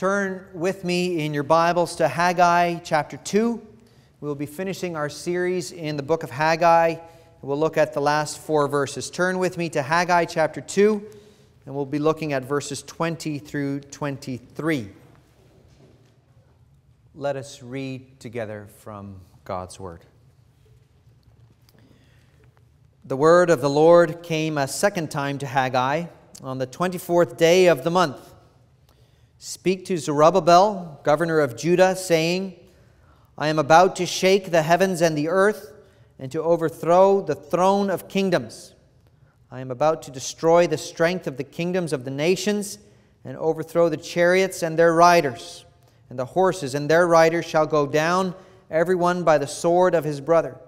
Turn with me in your Bibles to Haggai chapter 2. We'll be finishing our series in the book of Haggai. We'll look at the last four verses. Turn with me to Haggai chapter 2, and we'll be looking at verses 20 through 23. Let us read together from God's Word. The word of the Lord came a second time to Haggai on the 24th day of the month. Speak to Zerubbabel, governor of Judah, saying, I am about to shake the heavens and the earth, and to overthrow the throne of kingdoms. I am about to destroy the strength of the kingdoms of the nations, and overthrow the chariots and their riders, and the horses and their riders shall go down, everyone by the sword of his brother.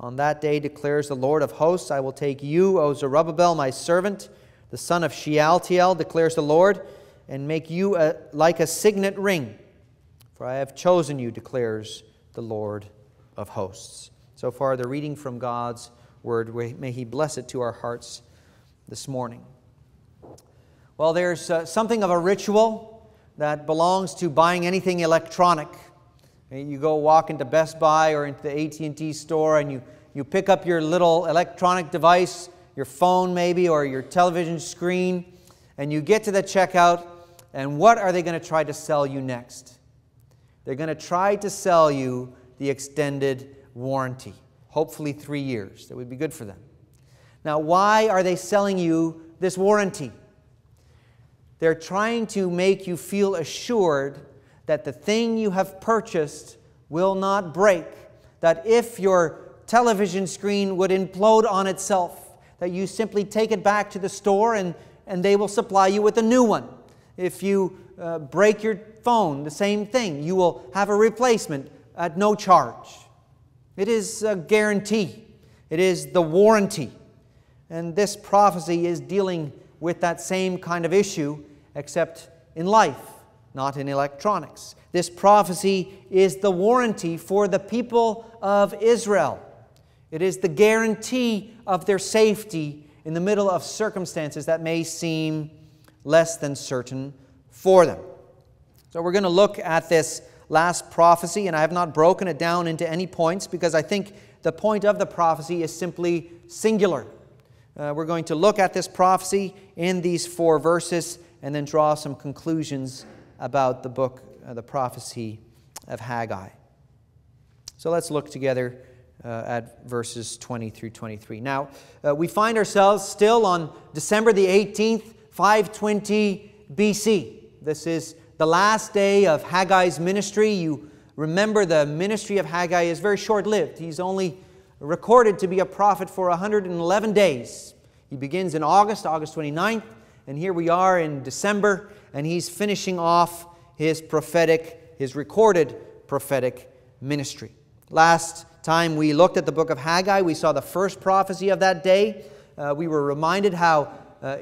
On that day, declares the Lord of hosts, I will take you, O Zerubbabel, my servant, the son of Shealtiel, declares the Lord, and make you like a signet ring, for I have chosen you, declares the Lord of hosts. So far, the reading from God's word. May He bless it to our hearts this morning. Well, there's something of a ritual that belongs to buying anything electronic. You go walk into Best Buy or into the AT&T store, and you pick up your little electronic device, your phone maybe, or your television screen, and you get to the checkout. And what are they going to try to sell you next? They're going to try to sell you the extended warranty, hopefully 3 years. That would be good for them. Now, why are they selling you this warranty? They're trying to make you feel assured that the thing you have purchased will not break, that if your television screen would implode on itself, that you simply take it back to the store and they will supply you with a new one. If you break your phone, the same thing. You will have a replacement at no charge. It is a guarantee. It is the warranty. And this prophecy is dealing with that same kind of issue, except in life, not in electronics. This prophecy is the warranty for the people of Israel. It is the guarantee of their safety in the middle of circumstances that may seem less than certain for them. So we're going to look at this last prophecy, and I have not broken it down into any points because I think the point of the prophecy is simply singular. We're going to look at this prophecy in these four verses and then draw some conclusions about the book, the prophecy of Haggai. So let's look together at verses 20 through 23. Now, we find ourselves still on December the 18th, 520 BC. This is the last day of Haggai's ministry. You remember the ministry of Haggai is very short-lived. He's only recorded to be a prophet for 111 days. He begins in August 29th, and here we are in December, and he's finishing off his recorded prophetic ministry. Last time we looked at the book of Haggai, we saw the first prophecy of that day. We were reminded how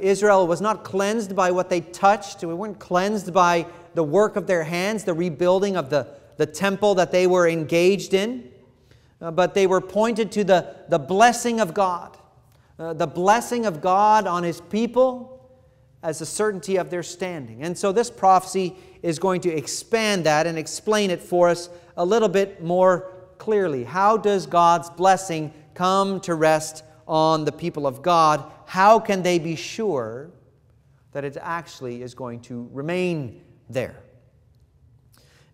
Israel was not cleansed by what they touched. We weren't cleansed by the work of their hands, the rebuilding of the temple that they were engaged in. But they were pointed to the blessing of God. The blessing of God on His people as a certainty of their standing. And so this prophecy is going to expand that and explain it for us a little bit more clearly. How does God's blessing come to rest on the people of God? How can they be sure that it actually is going to remain there?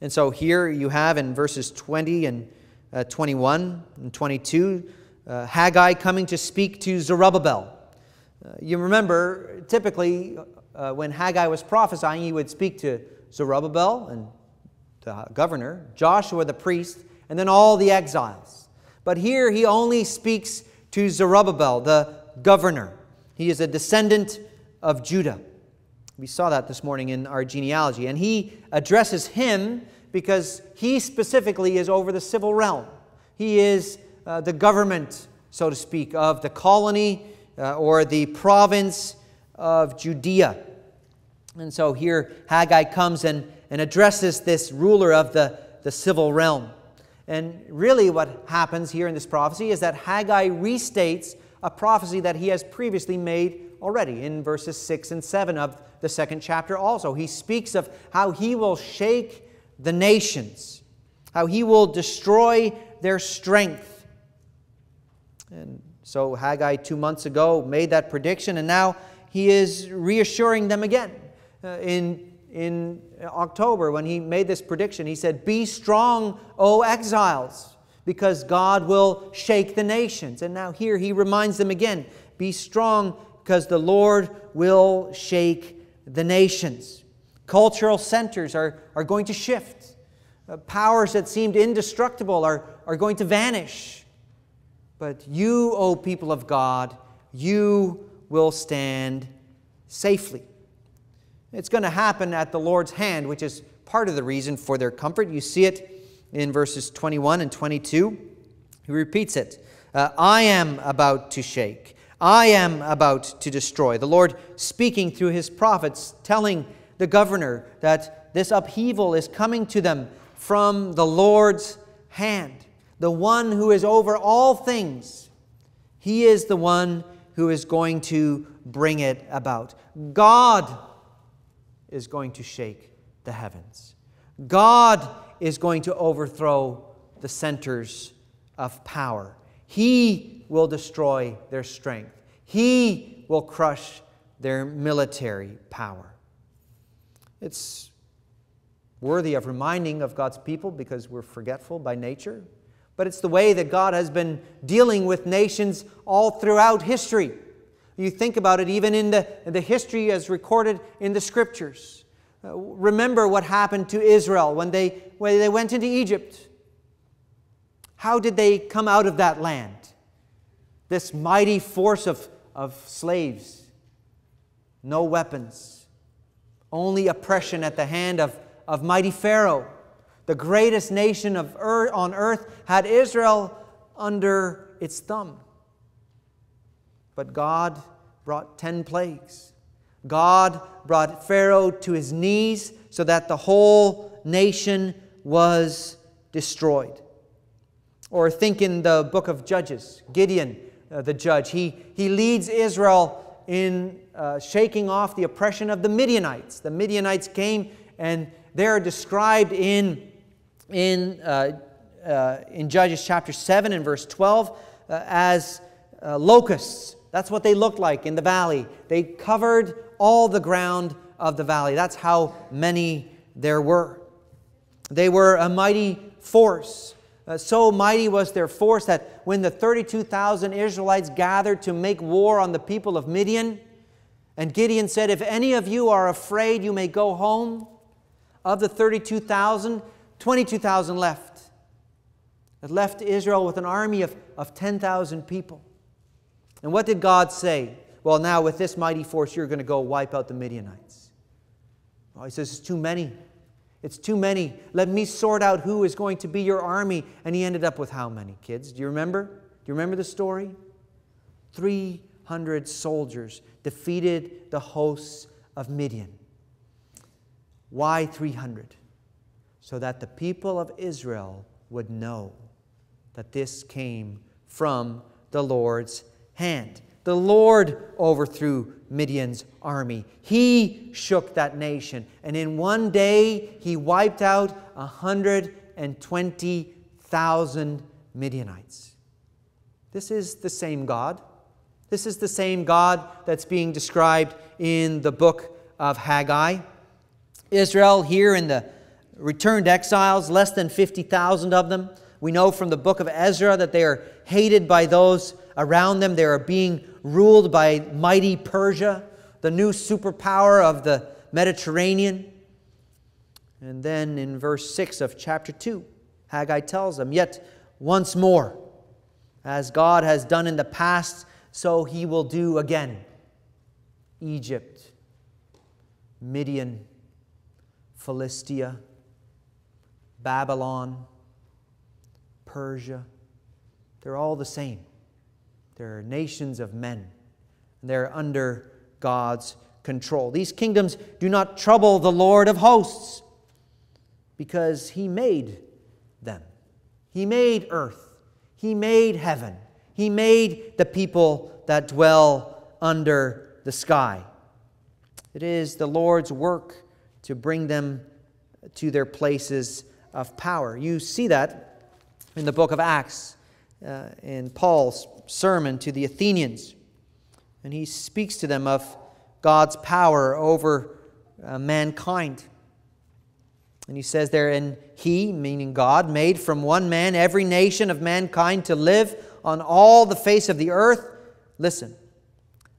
And so here you have in verses 20 and 21 and 22, Haggai coming to speak to Zerubbabel. You remember, typically, when Haggai was prophesying, he would speak to Zerubbabel and the governor, Joshua the priest, and then all the exiles. But here he only speaks to Zerubbabel, the governor. He is a descendant of Judah. We saw that this morning in our genealogy. And he addresses him because he specifically is over the civil realm. He is the government, so to speak, of the colony or the province of Judea. And so here Haggai comes and addresses this ruler of the civil realm. And really what happens here in this prophecy is that Haggai restates a prophecy that he has previously made already in verses 6 and 7 of the second chapter also. He speaks of how he will shake the nations, how he will destroy their strength. And so Haggai 2 months ago made that prediction, and now he is reassuring them again. In October, when he made this prediction, he said, "Be strong, O exiles, because God will shake the nations." And now here he reminds them again, "Be strong, because the Lord will shake the nations." Cultural centers are going to shift. Powers that seemed indestructible are going to vanish. But you, O people of God, you will stand safely. It's going to happen at the Lord's hand, which is part of the reason for their comfort. You see it in verses 21 and 22. He repeats it. I am about to shake. I am about to destroy. The Lord speaking through his prophets, telling the governor that this upheaval is coming to them from the Lord's hand. The one who is over all things, he is the one who is going to bring it about. God is going to shake the heavens. God is going to overthrow the centers of power. He will destroy their strength. He will crush their military power. It's worthy of reminding of God's people because we're forgetful by nature, but it's the way that God has been dealing with nations all throughout history. You think about it even in the history as recorded in the Scriptures. Remember what happened to Israel when they went into Egypt. How did they come out of that land? This mighty force of slaves. No weapons. Only oppression at the hand of mighty Pharaoh. The greatest nation on earth had Israel under its thumb. But God brought 10 plagues. God brought Pharaoh to his knees so that the whole nation was destroyed. Or think in the book of Judges, Gideon, the judge, he leads Israel in shaking off the oppression of the Midianites. The Midianites came, and they are described in Judges chapter 7 and verse 12 as locusts. That's what they looked like in the valley. They covered all the ground of the valley. That's how many there were. They were a mighty force. So mighty was their force that when the 32,000 Israelites gathered to make war on the people of Midian, and Gideon said, "If any of you are afraid, you may go home." Of the 32,000, 22,000 left. It left Israel with an army of 10,000 people. And what did God say? "Well, now with this mighty force, you're going to go wipe out the Midianites." Well, he says, "It's too many. It's too many. Let me sort out who is going to be your army." And he ended up with how many, kids? Do you remember? Do you remember the story? 300 soldiers defeated the hosts of Midian. Why 300? So that the people of Israel would know that this came from the Lord's hand. The Lord overthrew Midian's army. He shook that nation. And in one day, he wiped out 120,000 Midianites. This is the same God. This is the same God that's being described in the book of Haggai. Israel here in the returned exiles, less than 50,000 of them. We know from the book of Ezra that they are hated by those around them. They are being ruled by mighty Persia, the new superpower of the Mediterranean. And then in verse 6 of chapter 2, Haggai tells them, "Yet once more, as God has done in the past, so he will do again. Egypt, Midian, Philistia, Babylon, Persia, they're all the same. They're nations of men. They're under God's control. These kingdoms do not trouble the Lord of hosts because he made them. He made earth. He made heaven. He made the people that dwell under the sky. It is the Lord's work to bring them to their places of power. You see that in the book of Acts, in Paul's sermon to the Athenians. And he speaks to them of God's power over mankind. And he says there, and he, meaning God, made from one man every nation of mankind to live on all the face of the earth. Listen,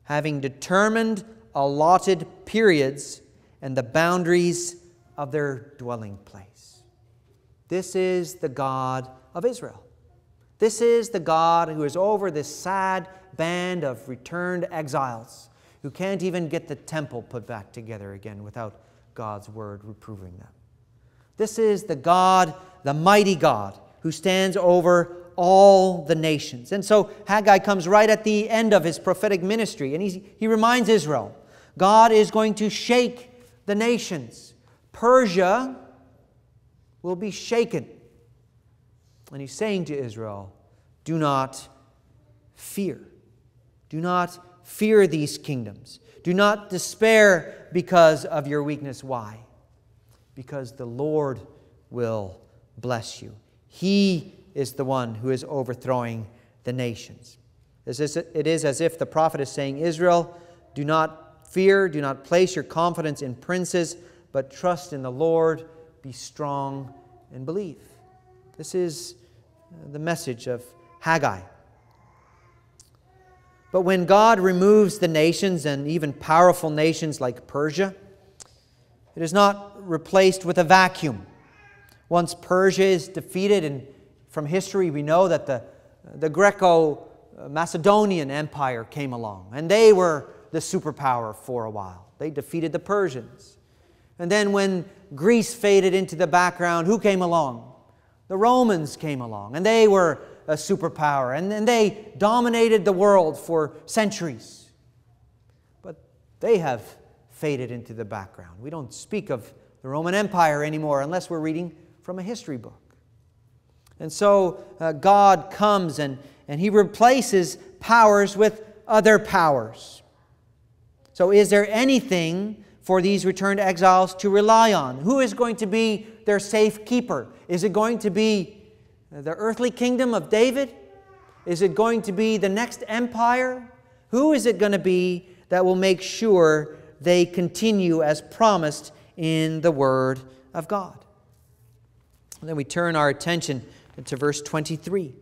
having determined allotted periods and the boundaries of their dwelling place. This is the God of Israel. This is the God who is over this sad band of returned exiles who can't even get the temple put back together again without God's word reproving them. This is the God, the mighty God, who stands over all the nations. And so Haggai comes right at the end of his prophetic ministry, and he reminds Israel, God is going to shake the nations. Persia will be shaken. And he's saying to Israel, do not fear. Do not fear these kingdoms. Do not despair because of your weakness. Why? Because the Lord will bless you. He is the one who is overthrowing the nations. It is as if the prophet is saying, Israel, do not fear, do not place your confidence in princes, but trust in the Lord, be strong and believe. This is the message of Haggai. But when God removes the nations, and even powerful nations like Persia, it is not replaced with a vacuum. Once Persia is defeated, and from history we know that the Greco-Macedonian Empire came along, and they were the superpower for a while. They defeated the Persians. And then when Greece faded into the background, who came along? The Romans came along, and they were a superpower, and they dominated the world for centuries. But they have faded into the background. We don't speak of the Roman Empire anymore unless we're reading from a history book. And so God comes and He replaces powers with other powers. So is there anything for these returned exiles to rely on? Who is going to be their safekeeper? Is it going to be the earthly kingdom of David? Is it going to be the next empire? Who is it going to be that will make sure they continue as promised in the Word of God? And then we turn our attention to verse 23.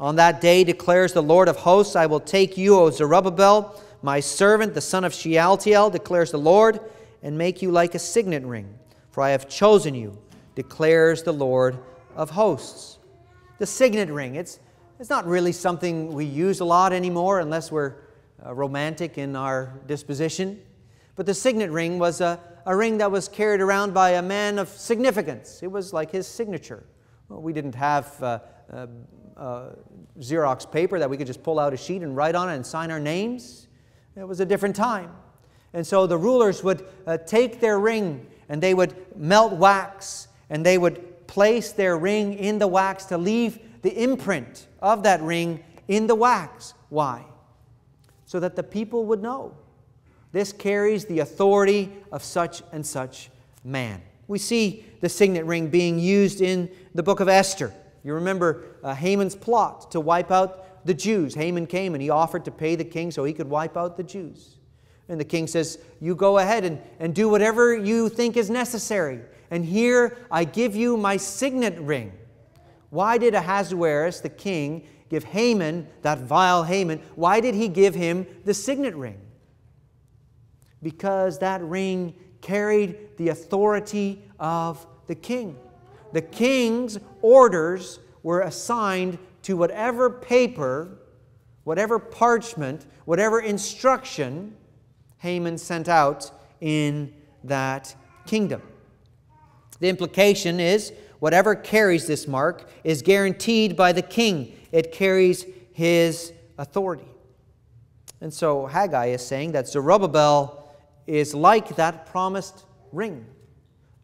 On that day, declares the Lord of hosts, I will take you, O Zerubbabel, my servant, the son of Shealtiel, declares the Lord, and make you like a signet ring. For I have chosen you, declares the Lord of hosts. The signet ring, it's not really something we use a lot anymore unless we're romantic in our disposition. But the signet ring was a ring that was carried around by a man of significance. It was like his signature. Well, we didn't have Xerox paper that we could just pull out a sheet and write on it and sign our names. It was a different time. And so the rulers would take their ring and they would melt wax and they would place their ring in the wax to leave the imprint of that ring in the wax. Why? So that the people would know. This carries the authority of such and such man. We see the signet ring being used in the book of Esther. You remember Haman's plot to wipe out the Jews. Haman came and he offered to pay the king so he could wipe out the Jews. And the king says, you go ahead and do whatever you think is necessary. And here I give you my signet ring. Why did Ahasuerus, the king, give Haman, that vile Haman, why did he give him the signet ring? Because that ring carried the authority of the king. The king's orders were assigned to whatever paper, whatever parchment, whatever instruction Haman sent out in that kingdom. The implication is whatever carries this mark is guaranteed by the king. It carries his authority. And so Haggai is saying that Zerubbabel is like that promised ring.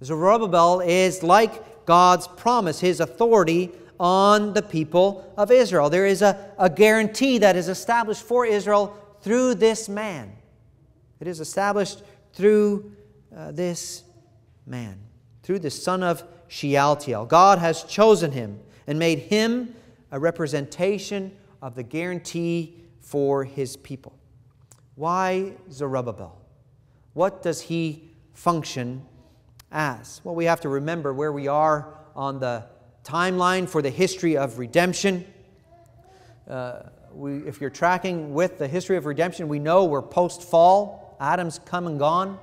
Zerubbabel is like God's promise, his authority on the people of Israel. There is a guarantee that is established for Israel through this man. It is established through this man, through the son of Shealtiel. God has chosen him and made him a representation of the guarantee for his people. Why Zerubbabel? What does he function as? Well, we have to remember where we are on the timeline for the history of redemption. If you're tracking with the history of redemption, we know we're post-fall. Adam's come and gone.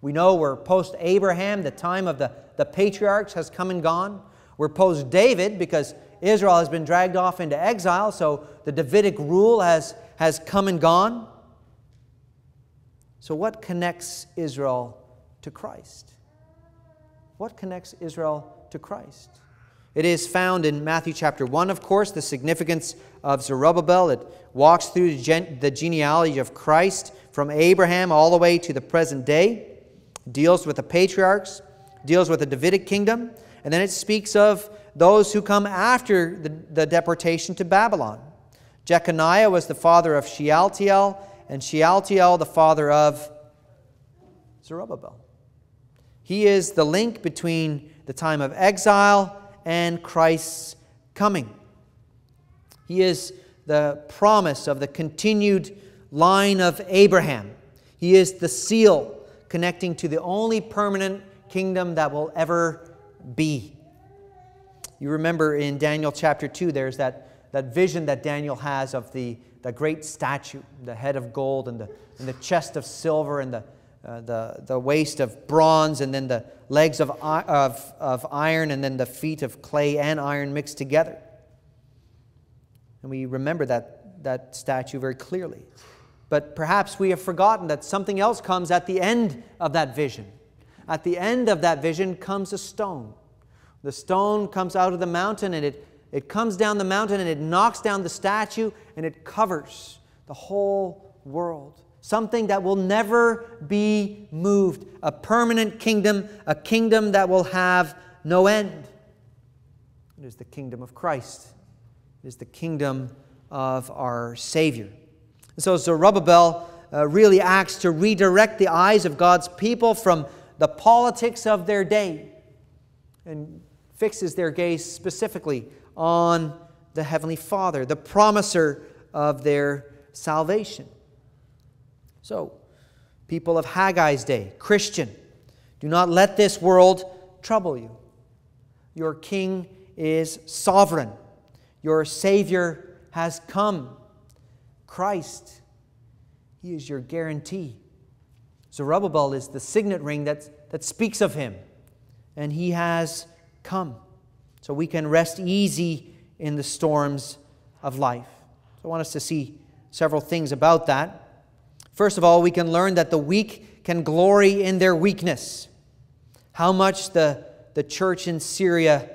We know we're post-Abraham. The time of the patriarchs has come and gone. We're post-David because Israel has been dragged off into exile, so the Davidic rule has come and gone. So what connects Israel to Christ? What connects Israel to Christ? It is found in Matthew chapter 1, of course, the significance of Zerubbabel. It walks through the genealogy of Christ from Abraham all the way to the present day, deals with the patriarchs, deals with the Davidic kingdom, and then it speaks of those who come after the deportation to Babylon. Jeconiah was the father of Shealtiel, and Shealtiel the father of Zerubbabel. He is the link between the time of exile and Christ's coming. He is the promise of the continued line of Abraham. He is the seal connecting to the only permanent kingdom that will ever be. You remember in Daniel chapter 2, there's that vision that Daniel has of the great statue, the head of gold and the chest of silver and the waist of bronze and then the legs of iron and then the feet of clay and iron mixed together. And we remember that statue very clearly. But perhaps we have forgotten that something else comes at the end of that vision. At the end of that vision comes a stone. The stone comes out of the mountain, and it comes down the mountain, and it knocks down the statue, and it covers the whole world. Something that will never be moved. A permanent kingdom, a kingdom that will have no end. It is the kingdom of Christ. It is the kingdom of our Savior. And so Zerubbabel really acts to redirect the eyes of God's people from the politics of their day, and fixes their gaze specifically on the Heavenly Father, the promiser of their salvation. So, people of Haggai's day, Christian, do not let this world trouble you. Your King is sovereign. Your Savior has come. Christ, He is your guarantee. Zerubbabel is the signet ring that speaks of Him. And He has come. So we can rest easy in the storms of life. So I want us to see several things about that. First of all, we can learn that the weak can glory in their weakness. How much the church in Syria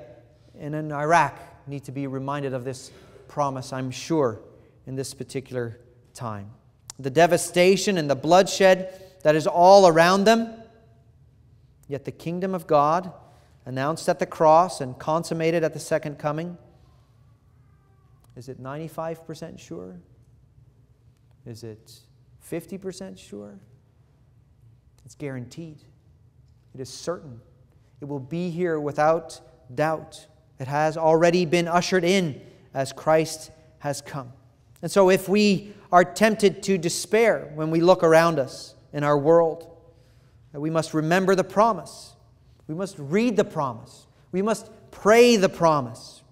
and in Iraq need to be reminded of this promise, I'm sure, in this particular time. The devastation and the bloodshed that is all around them. Yet the kingdom of God, announced at the cross and consummated at the second coming, is it 95% sure? Is it 50% sure? It's guaranteed. It is certain. It will be here without doubt. It has already been ushered in as Christ has come. And so if we are tempted to despair when we look around us in our world, we must remember the promise. We must read the promise. We must pray the promise.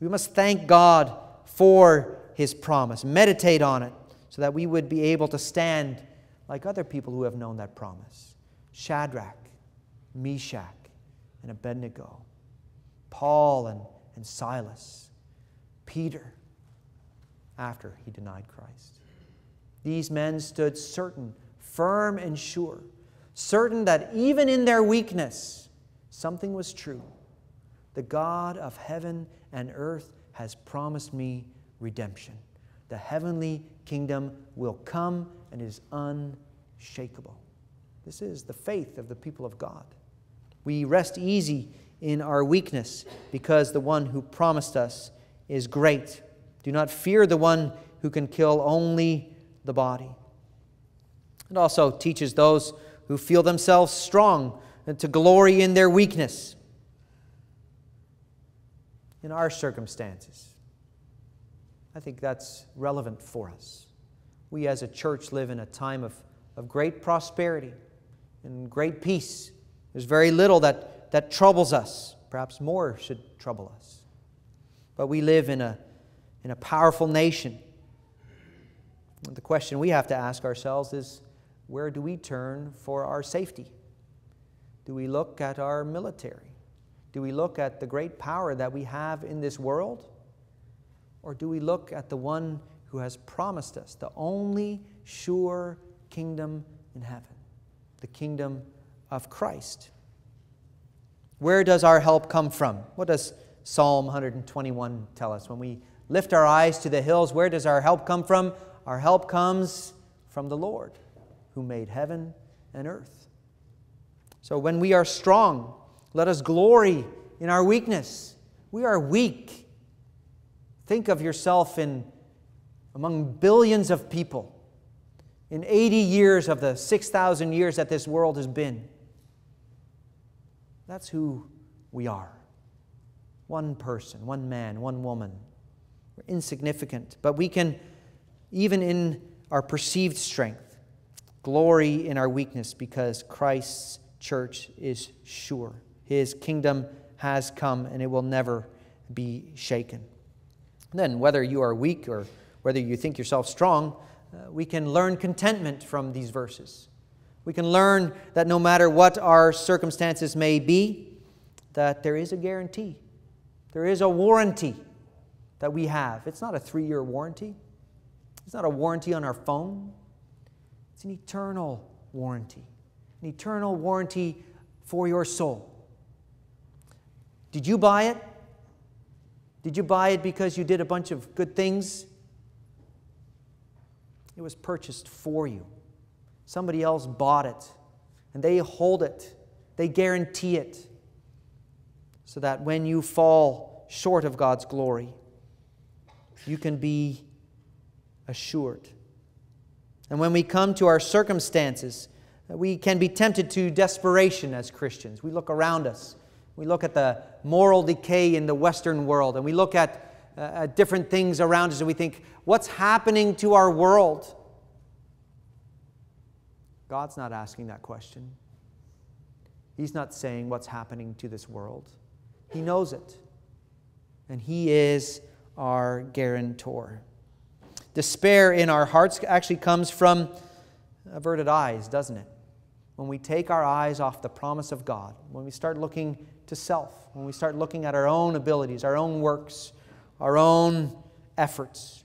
We must thank God for His promise. Meditate on it so that we would be able to stand like other people who have known that promise. Shadrach, Meshach, and Abednego. Paul and Silas. Peter, after he denied Christ. These men stood certain, firm and sure, certain that even in their weakness, something was true. The God of heaven and earth has promised me redemption. The heavenly kingdom will come and is unshakable. This is the faith of the people of God. We rest easy in our weakness, because the one who promised us is great. Do not fear the one who can kill only the body. It also teaches those who feel themselves strong to glory in their weakness. In our circumstances, I think that's relevant for us. We as a church live in a time of great prosperity and great peace. There's very little that troubles us. Perhaps more should trouble us. But we live in a powerful nation. The question we have to ask ourselves is, where do we turn for our safety? Do we look at our military? Do we look at the great power that we have in this world? Or do we look at the one who has promised us the only sure kingdom in heaven, the kingdom of Christ? Where does our help come from? What does Psalm 121 tell us? When we lift our eyes to the hills, where does our help come from? Our help comes from the Lord, who made heaven and earth. So when we are strong, let us glory in our weakness. We are weak. Think of yourself among billions of people in 80 years of the 6,000 years that this world has been. That's who we are. One person, one man, one woman. We're insignificant, but we can, even in our perceived strength, glory in our weakness, because Christ's church is sure. His kingdom has come, and it will never be shaken. And then, whether you are weak or whether you think yourself strong, we can learn contentment from these verses. We can learn that no matter what our circumstances may be, that there is a guarantee. There is a warranty that we have. It's not a 3-year warranty. It's not a warranty on our phone. It's an eternal warranty. An eternal warranty for your soul. Did you buy it? Did you buy it because you did a bunch of good things? It was purchased for you. Somebody else bought it, and they hold it. They guarantee it, so that when you fall short of God's glory, you can be assured. And when we come to our circumstances, we can be tempted to desperation as Christians. We look around us. We look at the moral decay in the Western world, and we look at different things around us, and we think, what's happening to our world? God's not asking that question. He's not saying what's happening to this world. He knows it, and He is our guarantor. Despair in our hearts actually comes from averted eyes, doesn't it? When we take our eyes off the promise of God, when we start looking to self, when we start looking at our own abilities, our own works, our own efforts.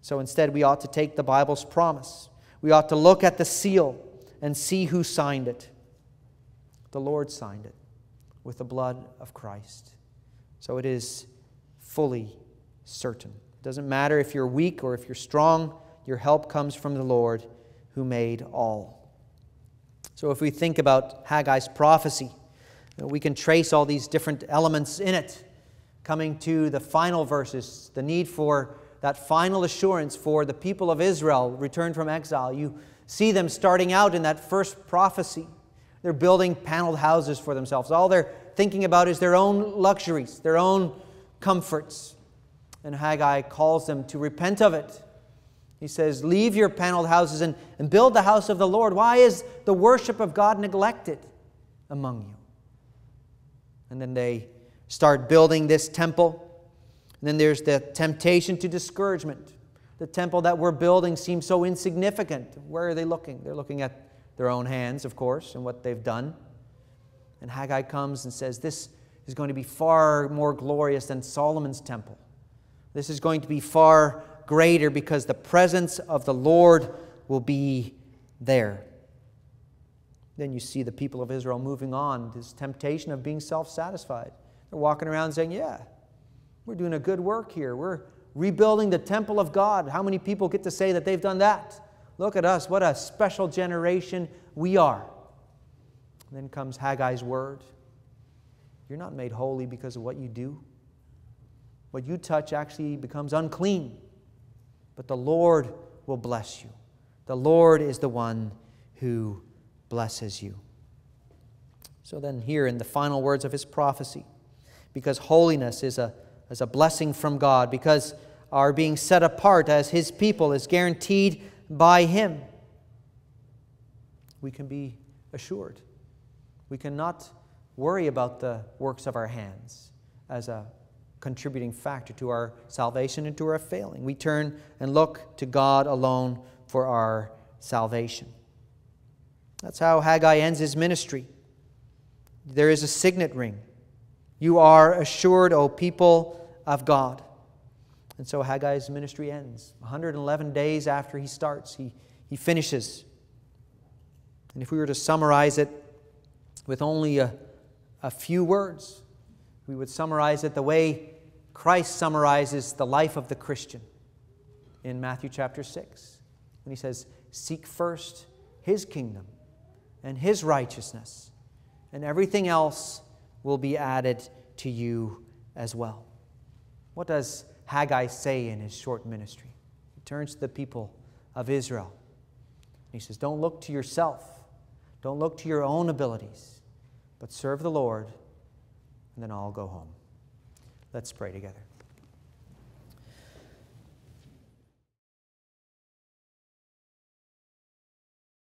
So instead, we ought to take the Bible's promise. We ought to look at the seal and see who signed it. The Lord signed it with the blood of Christ. So it is fully certain. It doesn't matter if you're weak or if you're strong, your help comes from the Lord who made all. So if we think about Haggai's prophecy, we can trace all these different elements in it, coming to the final verses, the need for that final assurance for the people of Israel returned from exile. You see them starting out in that first prophecy. They're building paneled houses for themselves. All they're thinking about is their own luxuries, their own comforts. And Haggai calls them to repent of it. He says, leave your paneled houses and build the house of the Lord. Why is the worship of God neglected among you? And then they start building this temple. And then there's the temptation to discouragement. The temple that we're building seems so insignificant. Where are they looking? They're looking at their own hands, of course, and what they've done. And Haggai comes and says, this is going to be far more glorious than Solomon's temple. This is going to be far greater, because the presence of the Lord will be there. Then you see the people of Israel moving on, this temptation of being self-satisfied. They're walking around saying, yeah, we're doing a good work here. We're rebuilding the temple of God. How many people get to say that they've done that? Look at us. What a special generation we are. And then comes Haggai's word. You're not made holy because of what you do. What you touch actually becomes unclean. But the Lord will bless you. The Lord is the one who blesses you. So then here in the final words of his prophecy, because holiness is a blessing from God, because our being set apart as his people is guaranteed by him, we can be assured. We cannot worry about the works of our hands as a contributing factor to our salvation and to our failing. We turn and look to God alone for our salvation. That's how Haggai ends his ministry. There is a signet ring. You are assured, O people of God. And so Haggai's ministry ends. 111 days after he starts, he finishes. And if we were to summarize it with only a few words, we would summarize it the way Christ summarizes the life of the Christian in Matthew chapter 6. And he says, seek first his kingdom and his righteousness, and everything else will be added to you as well. What does Haggai say in his short ministry? He turns to the people of Israel. He says, don't look to yourself. Don't look to your own abilities, but serve the Lord, and then all go home. Let's pray together.